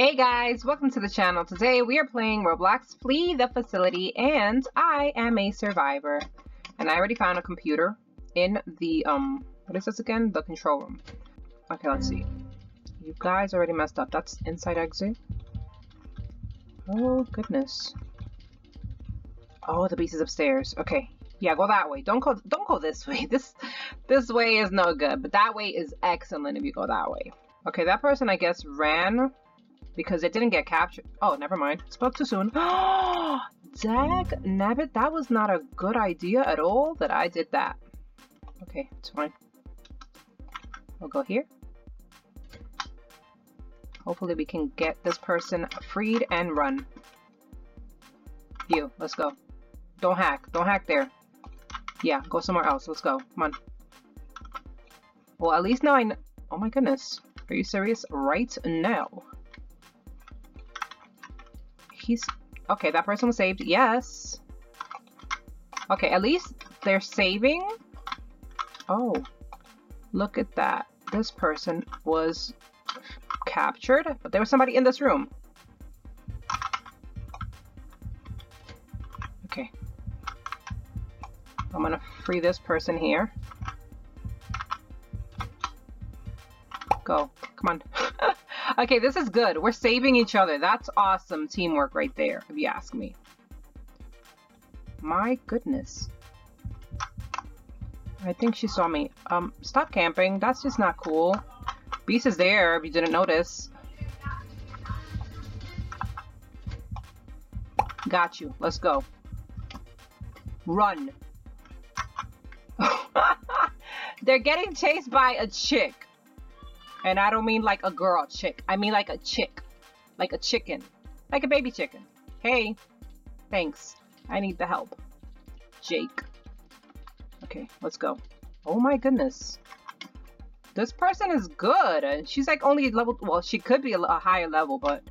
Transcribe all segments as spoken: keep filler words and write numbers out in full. Hey guys, welcome to the channel. Today we are playing Roblox Flee the Facility and I am a survivor. And I already found a computer in the, um, what is this again? The control room. Okay, let's see. You guys already messed up. That's inside exit. Oh, goodness. Oh, the beast is upstairs. Okay. Yeah, go that way. Don't go, don't go this way. This, this way is no good, but that way is excellent if you go that way. Okay, that person, I guess, ran because it didn't get captured. Oh, never mind. Spoke too soon. Oh, dag nabbit. That was not a good idea at all that I did that. Okay, it's fine. We'll go here. Hopefully we can get this person freed and run. You, let's go. Don't hack. Don't hack there. Yeah, go somewhere else. Let's go. Come on. Well, at least now I know. Oh my goodness. Are you serious? Right now. He's... Okay, that person was saved. Yes. Okay, at least they're saving. Oh. Look at that. This person was captured, but there was somebody in this room. Okay. I'm gonna free this person here. Go. Come on. Okay, this is good. We're saving each other. That's awesome teamwork right there, if you ask me. My goodness. I think she saw me. Um, stop camping. That's just not cool. Beast is there, if you didn't notice. Got you. Let's go. Run. They're getting chased by a chick. And I don't mean like a girl chick. I mean like a chick. Like a chicken. Like a baby chicken. Hey. Thanks. I need the help. Jake. Okay, let's go. Oh my goodness. This person is good. She's like only level... Well, she could be a, a higher level, but...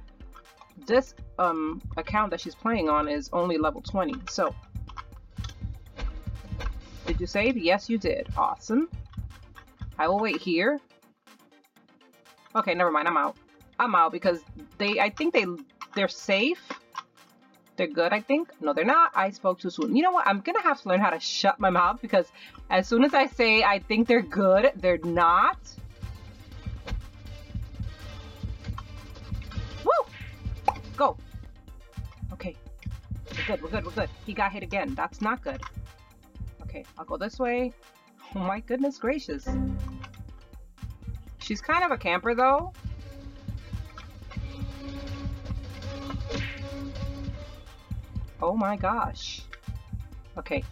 This um account that she's playing on is only level twenty. So... Did you save? Yes, you did. Awesome. I will wait here. Okay, never mind. I'm out. I'm out because they, I think they, they're safe. They're good, I think. No, they're not. I spoke too soon. You know what? I'm going to have to learn how to shut my mouth because as soon as I say I think they're good, they're not. Woo! Go. Okay. We're good. We're good. We're good. He got hit again. That's not good. Okay. I'll go this way. Oh my goodness gracious. She's kind of a camper, though. Oh my gosh. Okay.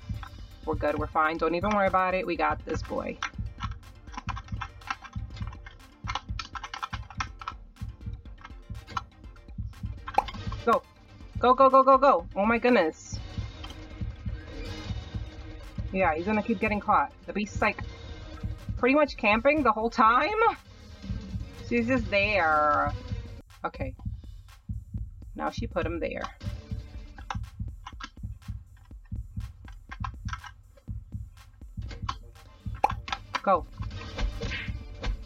We're good. We're fine. Don't even worry about it. We got this boy. Go. Go, go, go, go, go. Oh my goodness. Yeah, he's gonna keep getting caught. The beast's like pretty much camping the whole time. She's just there. Okay. Now she put him there. Go.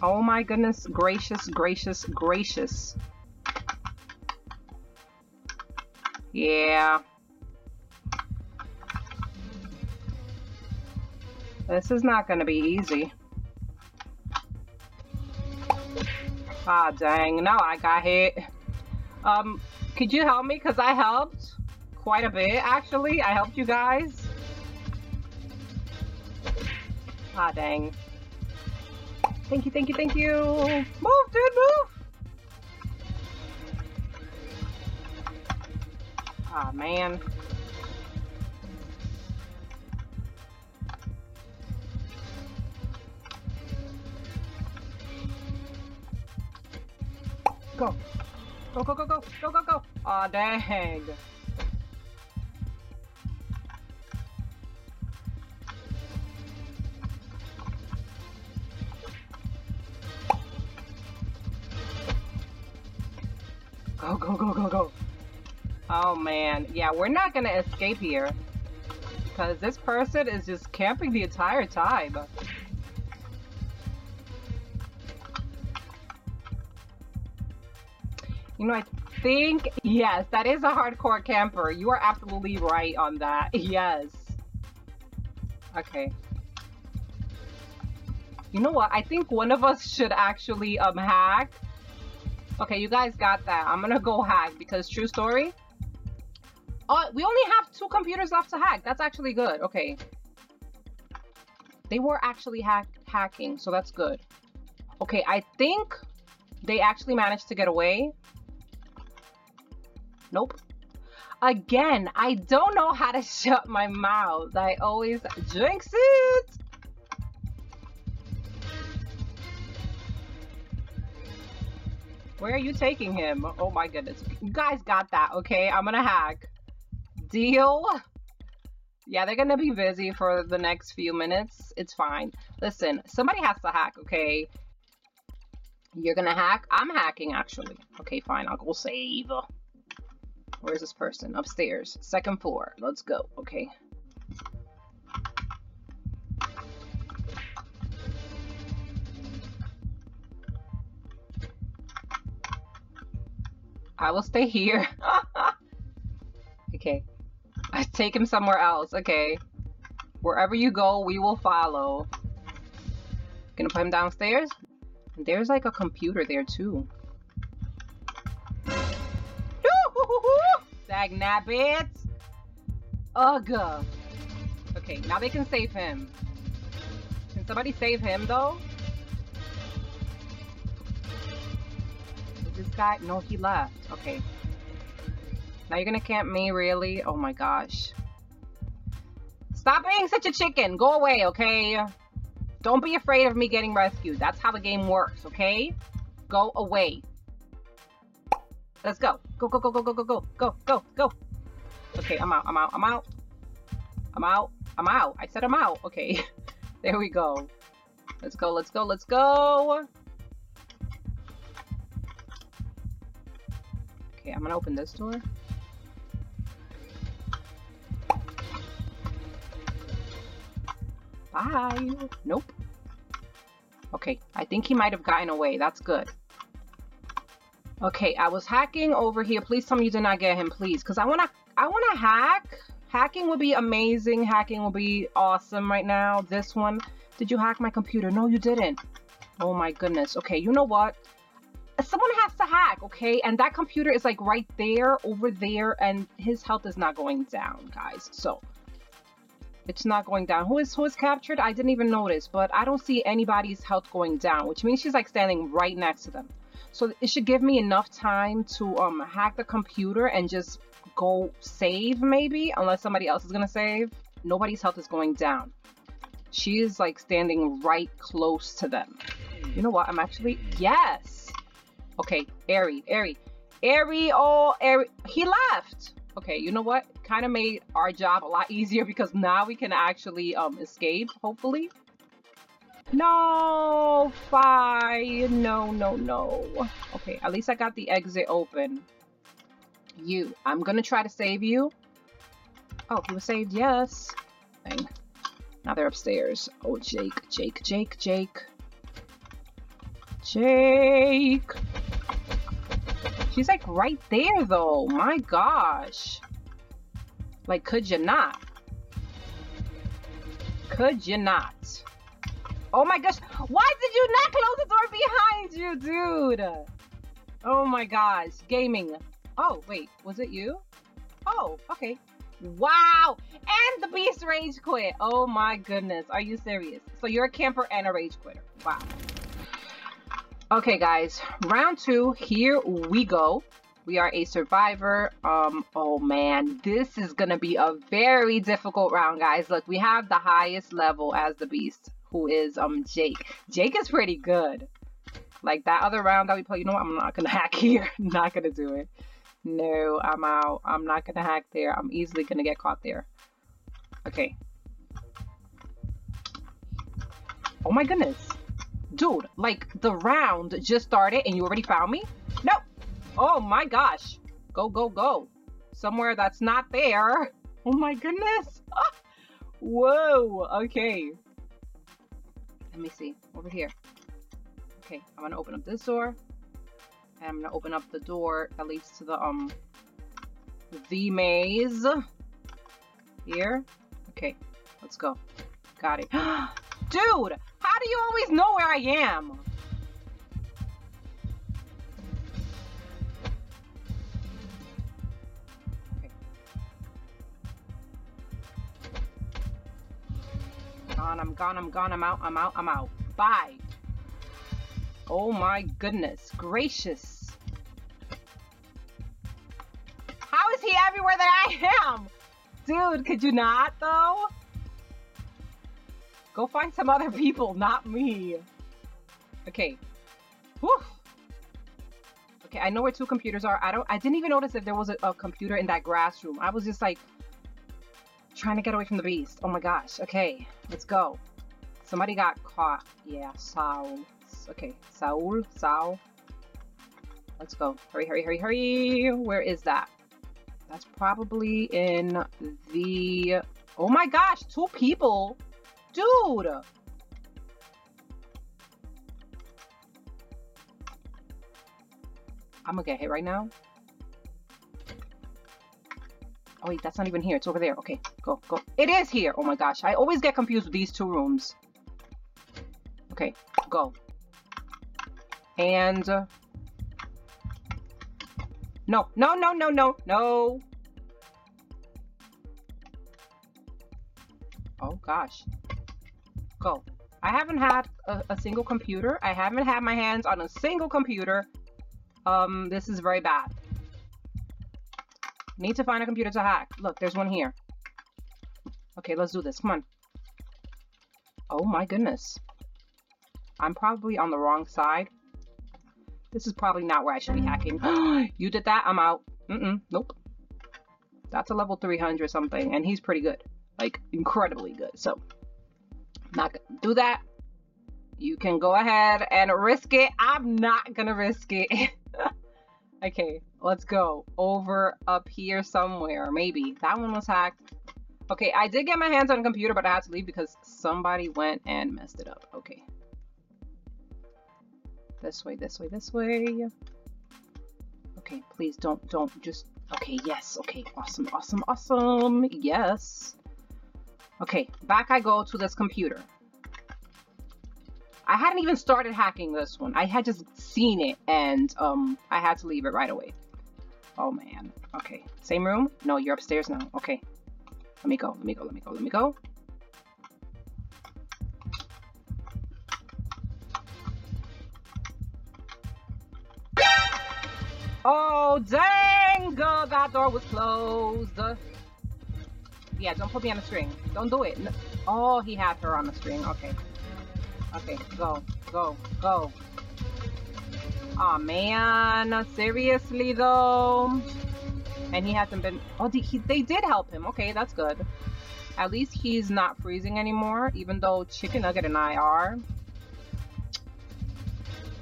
Oh my goodness gracious, gracious, gracious. Yeah. This is not gonna be easy. Ah, dang. No, I got hit. Um, could you help me? Because I helped quite a bit, actually. I helped you guys. Ah, dang. Thank you, thank you, thank you. Move, dude, move. Ah, man. Go. Go, go, go, go, go, go, go. Aw, dang. Go, go, go, go, go. Oh, man. Yeah, we're not gonna escape here. Because this person is just camping the entire time. You know, I think, yes, that is a hardcore camper. You are absolutely right on that. Yes. Okay. You know what? I think one of us should actually um hack. Okay, you guys got that. I'm gonna go hack because true story. Oh, we only have two computers left to hack. That's actually good. Okay. They were actually hack hacking, so that's good. Okay, I think they actually managed to get away. Nope. Again, I don't know how to shut my mouth. I always jinx it. Where are you taking him? Oh my goodness. You guys got that, okay? I'm gonna hack. Deal? Yeah, they're gonna be busy for the next few minutes. It's fine. Listen, somebody has to hack, okay? You're gonna hack? I'm hacking, actually. Okay, fine. I'll go save. Where's this person? Upstairs. Second floor. Let's go. Okay. I will stay here. Okay. I take him somewhere else. Okay. Wherever you go, we will follow. Gonna put him downstairs. There's like a computer there too. Dag nabbit. Ugh. Okay, now they can save him. Can somebody save him though? This guy? No, he left. Okay. Now you're gonna camp me, really? Oh my gosh. Stop being such a chicken. Go away, okay? Don't be afraid of me getting rescued. That's how the game works, okay? Go away. Let's go. Go, go, go, go, go, go, go, go, go, go. Okay, I'm out, I'm out, I'm out. I'm out, I'm out. I said I'm out. Okay, there we go. Let's go, let's go, let's go. Okay, I'm gonna open this door. Bye. Nope. Okay, I think he might have gotten away. That's good. Okay, I was hacking over here. Please tell me you did not get him, please. Because I want to I wanna hack. Hacking will be amazing. Hacking will be awesome right now. This one. Did you hack my computer? No, you didn't. Oh, my goodness. Okay, you know what? Someone has to hack, okay? And that computer is, like, right there, over there. And his health is not going down, guys. So... it's not going down. Who is who is captured? I didn't even notice, but I don't see anybody's health going down, which means she's like standing right next to them. So it should give me enough time to um hack the computer and just go save maybe, unless somebody else is gonna save. Nobody's health is going down. She is like standing right close to them. You know what? I'm actually yes. Okay, Aerie, Aerie, Aerie, oh Aerie, he left. Okay, you know what? Kind of made our job a lot easier because now we can actually um escape, hopefully. No, fine. No, no, no. Okay, at least I got the exit open. You. I'm going to try to save you. Oh, he was saved. Yes. Dang. Now they're upstairs. Oh, Jake, Jake, Jake, Jake. Jake. She's like right there though. My gosh. Like, could you not? Could you not? Oh my gosh. Why did you not close the door behind you, dude? Oh my gosh. Gaming. Oh, wait. Was it you? Oh, okay. Wow. And the beast rage quit. Oh my goodness. Are you serious? So you're a camper and a rage quitter. Wow. Okay, guys, round two, here we go. We are a survivor. Um, oh man, this is gonna be a very difficult round, guys. Look, we have the highest level as the beast, who is um Jake. Jake is pretty good. Like that other round that we played, you know what? I'm not gonna hack here. Not gonna do it. No, I'm out. I'm not gonna hack there. I'm easily gonna get caught there. Okay. Oh my goodness. Dude, like, the round just started and you already found me? No! Oh my gosh. Go, go, go. Somewhere that's not there. Oh my goodness. Ah. Whoa. Okay. Let me see. Over here. Okay, I'm gonna open up this door. And I'm gonna open up the door that leads to the um the maze here. Okay, let's go. Got it. Dude, how do you always know where I am? I'm gone, I'm gone, I'm out, I'm out, I'm out. Bye. Oh my goodness gracious. How is he everywhere that I am? Dude, could you not though? Go find some other people, not me. Okay. Whew. Okay, I know where two computers are. I don't, I didn't even notice if there was a, a computer in that grass room. I was just like, trying to get away from the beast. Oh my gosh. Okay, let's go. Somebody got caught. Yeah, Saul. Okay, Saul, Saul. Let's go. Hurry, hurry, hurry, hurry. Where is that? That's probably in the... Oh my gosh, two people. Dude. I'm gonna get hit right now. Oh wait, that's not even here. It's over there. Okay, go, go. It is here. Oh my gosh. I always get confused with these two rooms. Okay, go. And... Uh, no, no, no, no, no, no. Oh gosh. Go. I haven't had a, a single computer. I haven't had my hands on a single computer. Um, this is very bad. Need to find a computer to hack. Look, there's one here. Okay, let's do this. Come on. Oh my goodness. I'm probably on the wrong side. This is probably not where I should be hacking. You did that? I'm out. Mm-mm. Nope. That's a level three hundred something, and he's pretty good. Like, incredibly good. So, not gonna do that. You can go ahead and risk it. I'm not gonna risk it. Okay, let's go over up here somewhere. Maybe that one was hacked. Okay, I did get my hands on a computer, but I had to leave because somebody went and messed it up. Okay. This way, this way, this way. Okay, please don't, don't just, okay, yes. Okay, awesome, awesome, awesome. Yes. Okay, back I go to this computer. I hadn't even started hacking this one. I had just seen it and um, I had to leave it right away. Oh man, okay. Same room? No, you're upstairs now, okay. Let me go, let me go, let me go, let me go. Oh dang, girl, that door was closed. Yeah, don't put me on a string. Don't do it. No. Oh, he had her on a string, okay. Okay, go, go, go. Aw, oh, man. Seriously, though? And he hasn't been... Oh, he, they did help him. Okay, that's good. At least he's not freezing anymore, even though Chicken Nugget and I are.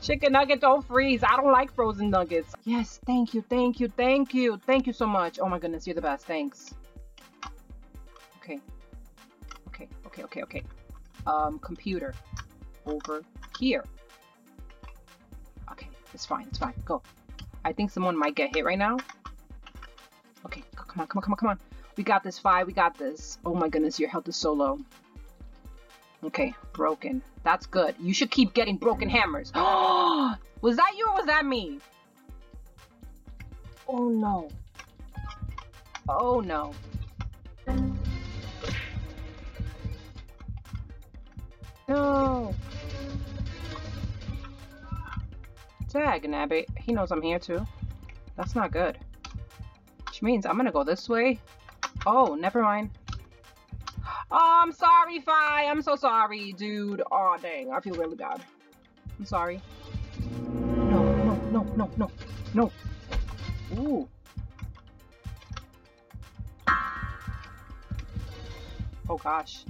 Chicken Nugget, don't freeze. I don't like frozen nuggets. Yes, thank you, thank you, thank you. Thank you so much. Oh, my goodness, you're the best. Thanks. Okay. Okay, okay, okay, okay. Um, computer. Over here. Okay, it's fine, it's fine. Go. I think someone might get hit right now. Okay, come on, come on, come on, come on. We got this, Fi. We got this. Oh my goodness, your health is so low. Okay, broken. That's good. You should keep getting broken hammers. Oh, was that you or was that me? Oh no. Oh no. No. Dag nabbit. He knows I'm here too. That's not good. Which means I'm gonna go this way. Oh, never mind. Oh, I'm sorry, Fi. I'm so sorry, dude. Oh, dang. I feel really bad. I'm sorry. No, no, no, no, no, no. Ooh. Oh, gosh.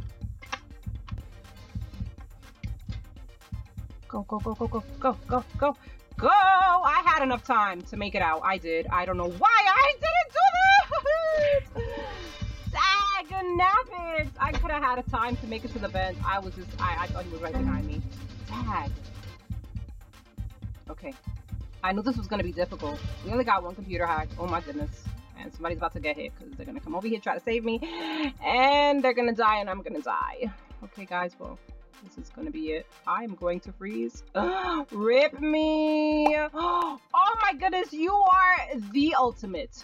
Go, go, go, go, go, go, go, go, go! I had enough time to make it out. I did. I don't know why I didn't do this! Dag-nabbit! I could have had a time to make it to the vent. I was just, I, I thought he was right behind me. Dag. Okay. I knew this was going to be difficult. We only got one computer hacked. Oh my goodness. And somebody's about to get hit because they're going to come over here, try to save me. And they're going to die and I'm going to die. Okay, guys, well, this is going to be it. I'm going to freeze. Rip me. Oh my goodness, you are the ultimate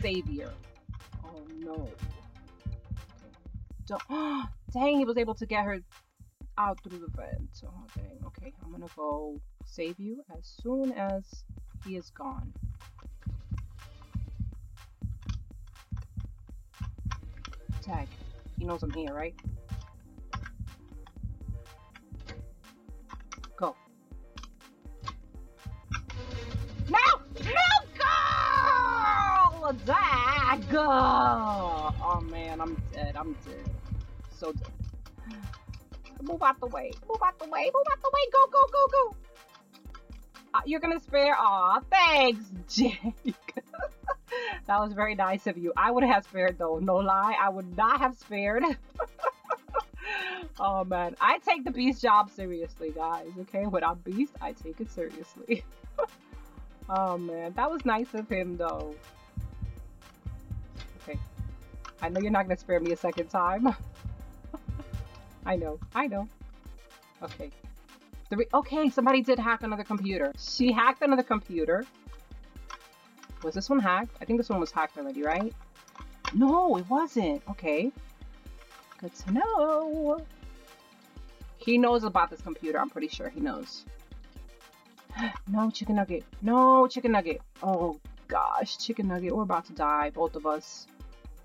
savior. Oh no. Don't. Dang, he was able to get her out through the vent. Oh dang, okay. I'm going to go save you as soon as he is gone. Tag. He knows I'm here, right? Go. No! No! Go! Dag! Go! Oh man, I'm dead. I'm dead. So dead. Move out the way. Move out the way. Move out the way. Go, go, go, go. Uh, you're gonna spare. Aw, thanks, Jake. That was very nice of you. I would have spared though, no lie. I would not have spared. Oh man, I take the beast job seriously, guys. Okay, when I'm beast, I take it seriously. Oh man, that was nice of him though. Okay, I know you're not gonna spare me a second time. I know, I know. Okay. Three. Okay, somebody did hack another computer. She hacked another computer. Was this one hacked? I think this one was hacked already, right? No, it wasn't. Okay. Good to know. He knows about this computer. I'm pretty sure he knows. No chicken nugget. No chicken nugget. Oh gosh, chicken nugget. We're about to die, both of us.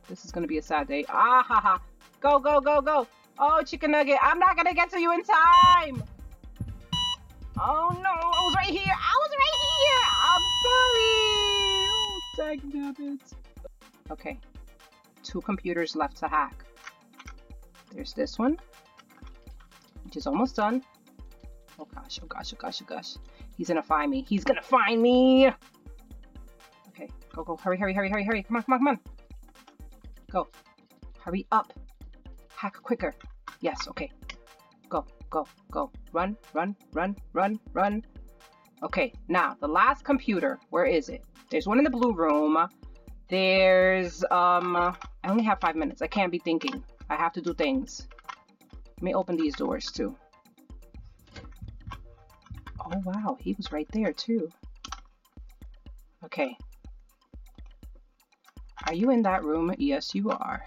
This is gonna be a sad day. Ah ha ha. Go, go, go, go. Oh, chicken nugget. I'm not gonna get to you in time. Oh no, I was right here. I was right here. I'm sorry. Oh, dang it. Okay, two computers left to hack. There's this one, which is almost done. Oh gosh, oh gosh, oh gosh, oh gosh. He's gonna find me. He's gonna find me. Okay, go, go, hurry, hurry, hurry, hurry, hurry. Come on, come on, come on. Go, hurry up. Hack quicker. Yes, okay. Go, go, go. Run, run, run, run, run. Okay, now the last computer. Where is it? There's one in the blue room. There's, um, I only have five minutes. I can't be thinking. I have to do things. Let me open these doors too. Oh, wow. He was right there too. Okay. Are you in that room? Yes, you are.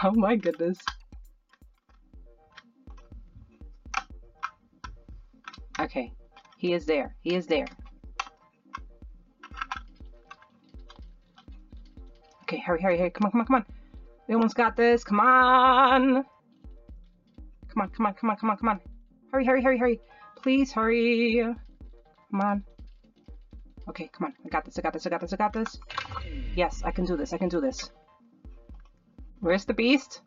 Oh my goodness. Okay, he is there. He is there. Okay, hurry, hurry, hurry. Come on, come on, come on. We almost got this. Come on. Come on, come on, come on, come on, come on. Hurry, hurry, hurry, hurry. Please hurry. Come on. Okay, come on. I got this, I got this, I got this, I got this. Yes, I can do this, I can do this. Where's the beast?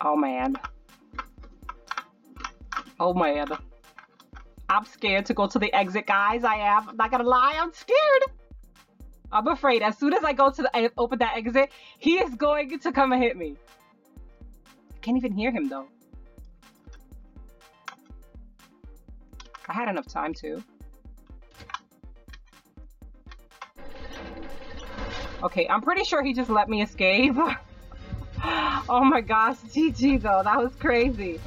Oh man. Oh man. I'm scared to go to the exit, guys. I am. I'm not gonna lie. I'm scared. I'm afraid. As soon as I go to the, open that exit, he is going to come and hit me. I can't even hear him though. I had enough time to. Okay, I'm pretty sure he just let me escape. Oh my gosh, G G though, that was crazy.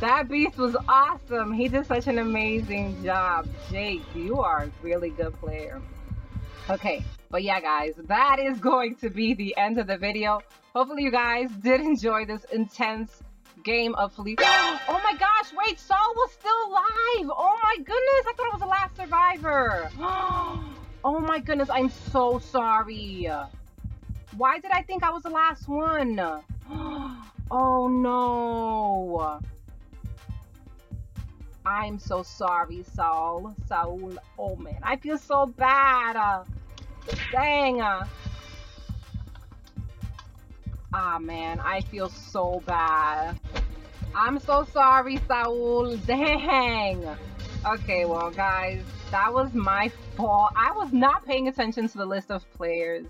That beast was awesome. He did such an amazing job. Jake, you are a really good player. Okay, but yeah guys, that is going to be the end of the video. Hopefully you guys did enjoy this intense game of Flee. Oh my gosh, wait, Saul was still alive. Oh my goodness, I thought I was the last survivor. Oh my goodness, I'm so sorry. Why did I think I was the last one? Oh no. I'm so sorry, Saul. Saul, oh man, I feel so bad. Dang. Ah man, I feel so bad. I'm so sorry, Saul. Dang. Okay, well guys, that was my fault. I was not paying attention to the list of players.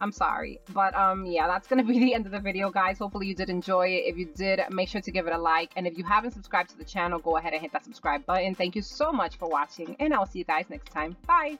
I'm sorry. But um, yeah, that's going to be the end of the video, guys. Hopefully you did enjoy it. If you did, make sure to give it a like. And if you haven't subscribed to the channel, go ahead and hit that subscribe button. Thank you so much for watching, and I'll see you guys next time. Bye!